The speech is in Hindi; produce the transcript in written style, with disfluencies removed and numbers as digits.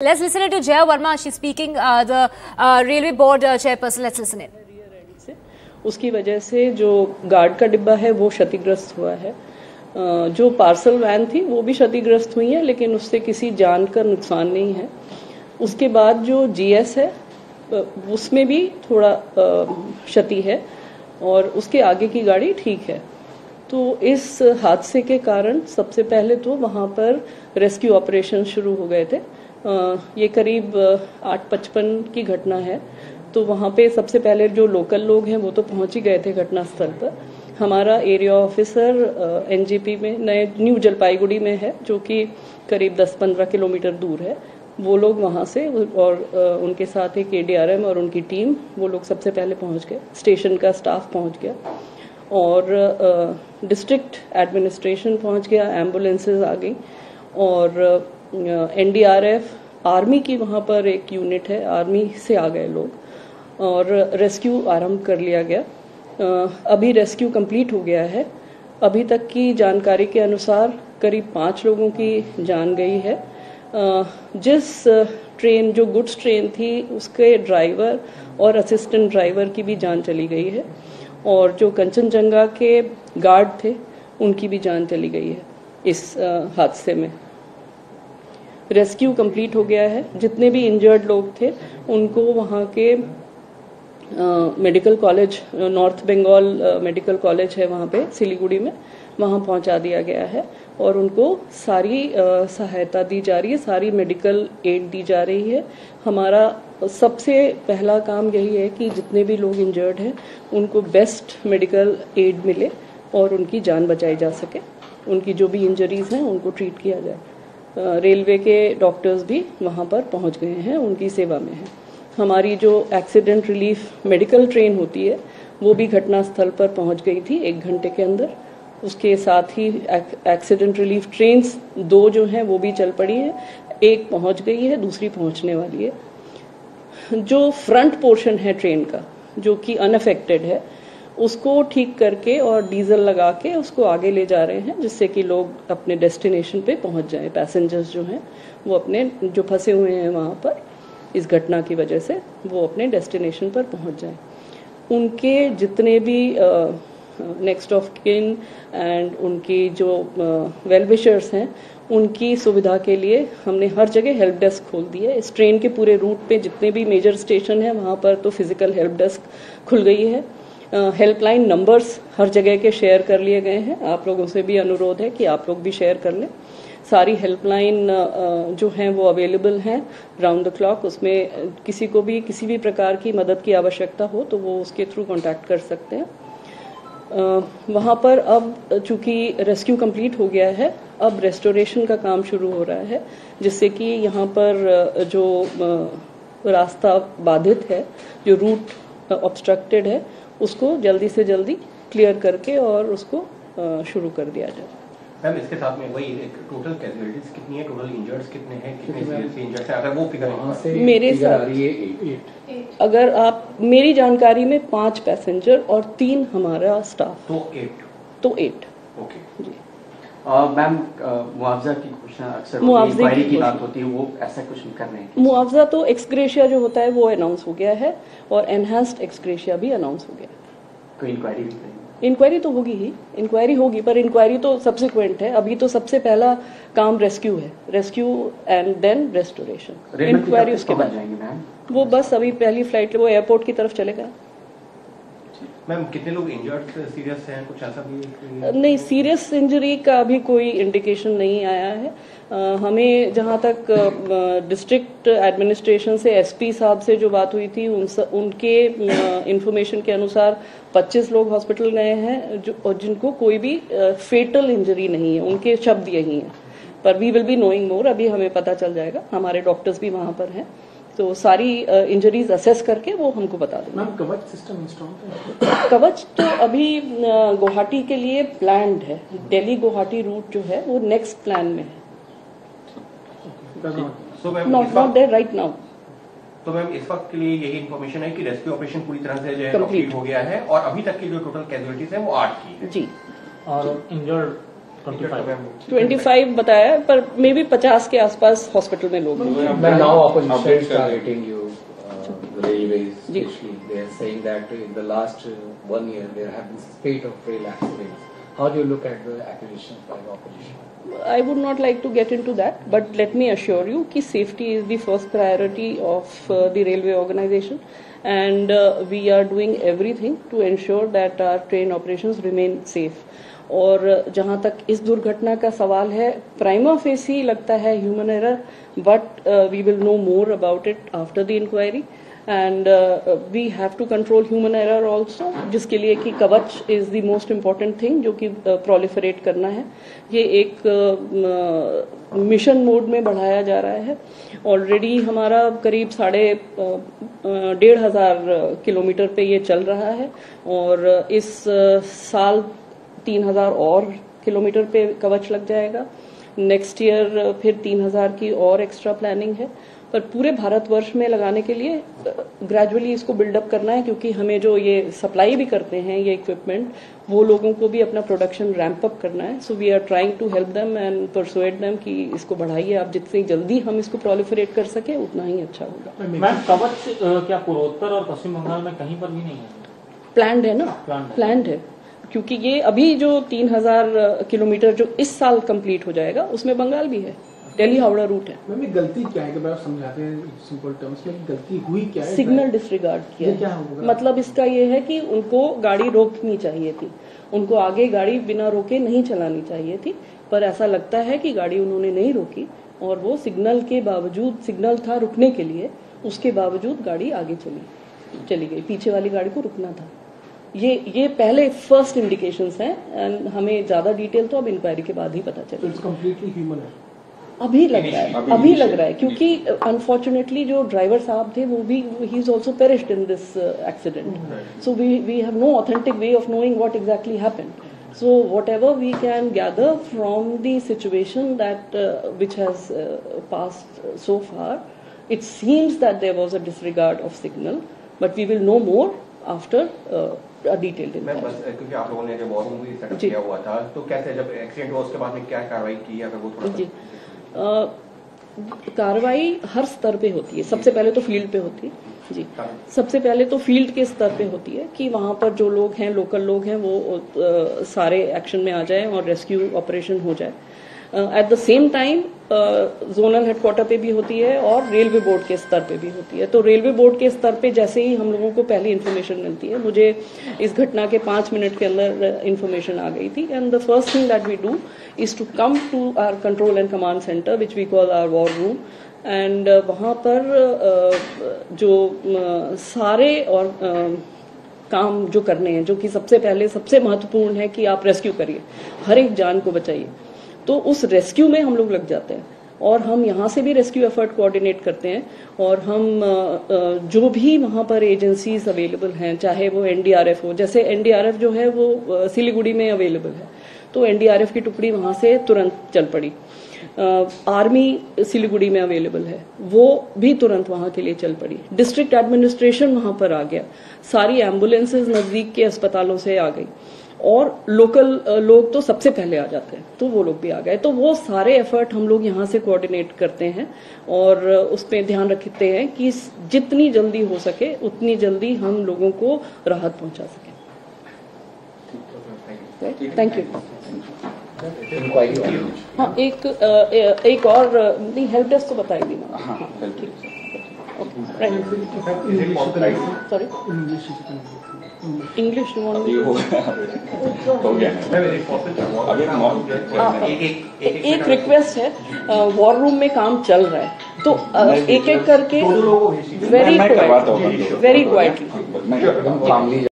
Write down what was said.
Let's listen in to Jaya Varma. She's speaking, the railway board chairperson. Let's listen in. उसकी वजह से जो गार्ड का डिब्बा है वो क्षतिग्रस्त हुआ है, जो पार्सल वैन थी वो भी क्षतिग्रस्त हुई है, लेकिन उससे किसी जान का नुकसान नहीं है। उसके बाद जो जीएस है उसमें भी थोड़ा क्षति है और उसके आगे की गाड़ी ठीक है। तो इस हादसे के कारण सबसे पहले तो वहाँ पर रेस्क्यू ऑपरेशन शुरू हो गए थे। ये करीब 8:55 की घटना है, तो वहाँ पे सबसे पहले जो लोकल लोग हैं वो तो पहुँच ही गए थे घटनास्थल पर। हमारा एरिया ऑफिसर एनजीपी में न्यू जलपाईगुड़ी में है, जो कि करीब 10-15 किलोमीटर दूर है। वो लोग वहाँ से और उनके साथ एक एडीआरएम और उनकी टीम, वो लोग सबसे पहले पहुँच गए। स्टेशन का स्टाफ पहुँच गया और डिस्ट्रिक्ट एडमिनिस्ट्रेशन पहुँच गया, एम्बुलेंसेज आ गई और एनडीआरएफ आर्मी की वहाँ पर एक यूनिट है, आर्मी से आ गए लोग और रेस्क्यू आरंभ कर लिया गया। अभी रेस्क्यू कंप्लीट हो गया है। अभी तक की जानकारी के अनुसार करीब 5 लोगों की जान गई है। जिस ट्रेन, जो गुड्स ट्रेन थी, उसके ड्राइवर और असिस्टेंट ड्राइवर की भी जान चली गई है और जो कंचनजंगा के गार्ड थे उनकी भी जान चली गई है इस हादसे में। रेस्क्यू कंप्लीट हो गया है। जितने भी इंजर्ड लोग थे उनको वहाँ के medical college, north Bengal medical college है वहाँ पे सिलीगुड़ी में, वहाँ पहुँचा दिया गया है और उनको सारी सहायता दी जा रही है, सारी मेडिकल एड दी जा रही है। हमारा सबसे पहला काम यही है कि जितने भी लोग इंजर्ड हैं उनको बेस्ट मेडिकल एड मिले और उनकी जान बचाई जा सके, उनकी जो भी इंजरीज हैं उनको ट्रीट किया जाए। रेलवे के डॉक्टर्स भी वहाँ पर पहुँच गए हैं, उनकी सेवा में हैं। हमारी जो एक्सीडेंट रिलीफ मेडिकल ट्रेन होती है वो भी घटनास्थल पर पहुँच गई थी 1 घंटे के अंदर। उसके साथ ही एक्सीडेंट रिलीफ ट्रेन्स 2 जो हैं वो भी चल पड़ी हैं, एक पहुँच गई है, दूसरी पहुँचने वाली है। जो फ्रंट पोर्शन है ट्रेन का जो कि अनअफेक्टेड है उसको ठीक करके और डीजल लगा के उसको आगे ले जा रहे हैं, जिससे कि लोग अपने डेस्टिनेशन पे पहुंच जाएं। पैसेंजर्स जो हैं वो अपने, जो फंसे हुए हैं वहाँ पर इस घटना की वजह से, वो अपने डेस्टिनेशन पर पहुंच जाएं। उनके जितने भी नेक्स्ट ऑफ किन एंड उनकी जो वेलविशर्स हैं उनकी सुविधा के लिए हमने हर जगह हेल्प डेस्क खोल दी है। इस ट्रेन के पूरे रूट पे जितने भी मेजर स्टेशन हैं वहाँ पर तो फिजिकल हेल्प डेस्क खुल गई है। हेल्पलाइन नंबर्स हर जगह के शेयर कर लिए गए हैं। आप लोगों से भी अनुरोध है कि आप लोग भी शेयर कर लें। सारी हेल्पलाइन जो हैं वो अवेलेबल हैं राउंड द क्लॉक। उसमें किसी को भी किसी भी प्रकार की मदद की आवश्यकता हो तो वो उसके थ्रू कांटेक्ट कर सकते हैं। वहाँ पर अब चूंकि रेस्क्यू कंप्लीट हो गया है, अब रेस्टोरेशन का काम शुरू हो रहा है, जिससे कि यहाँ पर जो रास्ता बाधित है, जो रूट ऑब्स्ट्रक्टेड है, उसको जल्दी से जल्दी क्लियर करके और उसको शुरू कर दिया जाए। मैम इसके साथ में वही एक टोटल कैजुअलिटीज कितनी है, टोटल इंजर्ड्स कितने हैं, कितने सीरियसली इंजर्ड हैं, अगर वो फिगर यहाँ से मेरे साथ, अगर आप मेरी जानकारी में 5 पैसेंजर और 3 हमारा स्टाफ, तो 8। ओके जी। मैम मुआवजा की अक्सर मुआवजे की बात होती है, वो ऐसा कुछ नहीं कर रहे हैं। मुआवजा तो एक्सग्रेशिया जो होता है वो अनाउंस हो गया है और एनहांस्ड एक्सग्रेशिया भी अनाउंस हो गया है। कोई इंक्वायरी भी करेंगे? इंक्वायरी तो होगी ही, इंक्वायरी होगी, पर इंक्वायरी तो सब्सिक्वेंट है। अभी तो सबसे पहला काम रेस्क्यू है, rescue and then restoration. Inquiry उसके बाद जाएंगे मैम, वो बस अभी पहली फ्लाइट वो एयरपोर्ट की तरफ चलेगा। मैम कितने लोग इंजर्ड सीरियस हैं, कुछ ऐसा भी? नहीं, सीरियस इंजरी का अभी कोई इंडिकेशन नहीं आया है। हमें जहाँ तक डिस्ट्रिक्ट एडमिनिस्ट्रेशन से एसपी साहब से जो बात हुई थी उनके इंफॉर्मेशन के अनुसार 25 लोग हॉस्पिटल गए हैं और जिनको कोई भी फेटल इंजरी नहीं है, उनके शब्द यही हैं। पर we will be knowing more, अभी हमें पता चल जाएगा। हमारे डॉक्टर्स भी वहाँ पर हैं, तो सारी इंजरीज असेस करके वो हमको बता देंगे। मैम कवच सिस्टम इंस्टॉल? कवच तो अभी गुवाहाटी के लिए प्लान्ड है। दिल्ली गुवाहाटी रूट जो है वो नेक्स्ट प्लान में है, नॉट देयर राइट नाउ। तो मैम इस वक्त के लिए यही इन्फॉर्मेशन है कि रेस्क्यू ऑपरेशन पूरी तरह से जो है कंप्लीट हो गया है और अभी तक की जो टोटल कैजुअलिटीज है वो 8 की है जी, और इंजर्ड 25 बताया, पर मे बी 50 के आसपास हॉस्पिटल में लोग हैं. How do you look at the accusations by the opposition? I would not like to get into that, but let me assure you that safety is the first priority of the railway organization, and we are doing everything to ensure that our train operations remain safe. और जहाँ तक इस दुर्घटना का सवाल है, प्राइमा फेसी लगता है human error, but we will know more about it after the inquiry. And we have to control human error also, जिसके लिए कि कवच is the most important thing, जो कि proliferate करना है. ये एक मिशन मोड में बढ़ाया जा रहा है. ऑलरेडी हमारा करीब 1500 किलोमीटर पे ये चल रहा है, और इस साल 3000 और किलोमीटर पे कवच लग जाएगा. नेक्स्ट ईयर फिर 3000 की और एक्स्ट्रा प्लानिंग है, पर पूरे भारतवर्ष में लगाने के लिए ग्रेजुअली इसको बिल्डअप करना है, क्योंकि हमें जो ये सप्लाई भी करते हैं ये इक्विपमेंट, वो लोगों को भी अपना प्रोडक्शन रैंप अप करना है. So we are trying to help them and persuade them कि इसको बढ़ाइए आप, जितनी जल्दी हम इसको प्रोलिफरेट कर सके उतना ही अच्छा होगा. मैम, कवच क्या पूर्वोत्तर और पश्चिम बंगाल में कहीं पर भी नहीं है? प्लान्ड है ना, प्लान्ड है, क्योंकि ये अभी जो 3000 किलोमीटर जो इस साल कंप्लीट हो जाएगा उसमें बंगाल भी है, दिल्ली हावड़ा रूट है. मैम, गलती क्या है, कि आप समझाते हैं सिंपल टर्म्स में, गलती हुई क्या है? सिग्नल डिसरिगार्ड किया है. क्या होगा मतलब इसका? ये है कि उनको गाड़ी रोकनी चाहिए थी, उनको आगे गाड़ी बिना रोके नहीं चलानी चाहिए थी, पर ऐसा लगता है कि गाड़ी उन्होंने नहीं रोकी, और वो सिग्नल के बावजूद, सिग्नल था रुकने के लिए, उसके बावजूद गाड़ी आगे चली गई. पीछे वाली गाड़ी को रुकना था. ये पहले फर्स्ट इंडिकेशंस हैं, एंड हमें ज्यादा डिटेल तो अब इंक्वायरी के बाद ही पता चलेगा. इट्स कंप्लीटली ह्यूमन है अभी लग रहा है, क्योंकि अनफॉर्चुनेटली जो ड्राइवर साहब थे वो भी, he is also perished in this accident. So we have no authentic way of knowing what exactly happened. So whatever we can gather from the situation that which has passed so far, it seems that there was a disregard of signal, but we will know more after detail. मैं बस, क्योंकि आप लोगों ने जो वॉर्निंग भी सेटअप किया हुआ था, तो कैसे जब एक्सीडेंट हुआ उसके बाद में क्या कार्रवाई की, अगर वो थोड़ा? जी, कार्रवाई हर स्तर पे होती है. सबसे पहले तो फील्ड पे होती है. जी, सबसे पहले तो फील्ड के स्तर पे होती है कि वहाँ पर जो लोग हैं, लोकल लोग हैं, वो सारे एक्शन में आ जाए और रेस्क्यू ऑपरेशन हो जाए. At the same time zonal headquarter पे भी होती है और रेलवे बोर्ड के स्तर पे भी होती है. तो रेलवे बोर्ड के स्तर पे जैसे ही हम लोगों को पहली इन्फॉर्मेशन मिलती है, मुझे इस घटना के 5 मिनट के अंदर इन्फॉर्मेशन आ गई थी, and the first thing that we do is to come to our control and command centre which we call our war room, एंड वहाँ पर जो सारे और काम जो करने हैं, जो कि सबसे पहले सबसे महत्वपूर्ण है कि आप रेस्क्यू करिए, हर एक जान को बचाइए. तो उस रेस्क्यू में हम लोग लग जाते हैं, और हम यहाँ से भी रेस्क्यू एफर्ट कोऑर्डिनेट करते हैं, और हम जो भी वहाँ पर एजेंसीज अवेलेबल हैं, चाहे वो एनडीआरएफ हो, जैसे एनडीआरएफ जो है वो सिलीगुड़ी में अवेलेबल है, तो एनडीआरएफ की टुकड़ी वहाँ से तुरंत चल पड़ी. आर्मी सिलीगुड़ी में अवेलेबल है, वो भी तुरंत वहाँ के लिए चल पड़ी. डिस्ट्रिक्ट एडमिनिस्ट्रेशन वहाँ पर आ गया, सारी एम्बुलेंसेज नज़दीक के अस्पतालों से आ गई, और लोकल लोग तो सबसे पहले आ जाते हैं, तो वो लोग भी आ गए. तो वो सारे एफर्ट हम लोग यहाँ से कोऑर्डिनेट करते हैं, और उस पर ध्यान रखते हैं कि जितनी जल्दी हो सके उतनी जल्दी हम लोगों को राहत पहुँचा सकें. Thank you. हाँ, एक और नहीं, हेल्प डेस्क को बताएगी ना. सॉरी, इंग्लिश एक रिक्वेस्ट है, वॉर रूम में काम चल रहा है, तो एक एक करके वेरी क्वाइटली